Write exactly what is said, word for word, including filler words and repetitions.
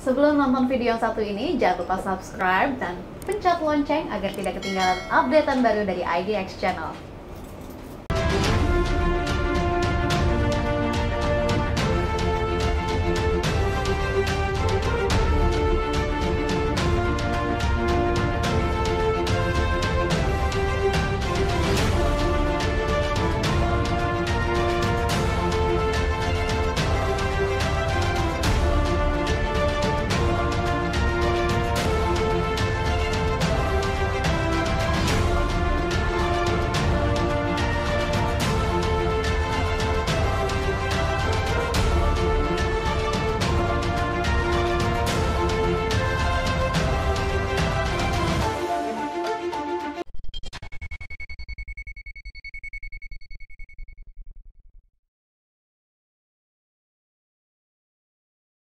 Sebelum nonton video yang satu ini, jangan lupa subscribe dan pencet lonceng agar tidak ketinggalan updatean baru dari I D X Channel.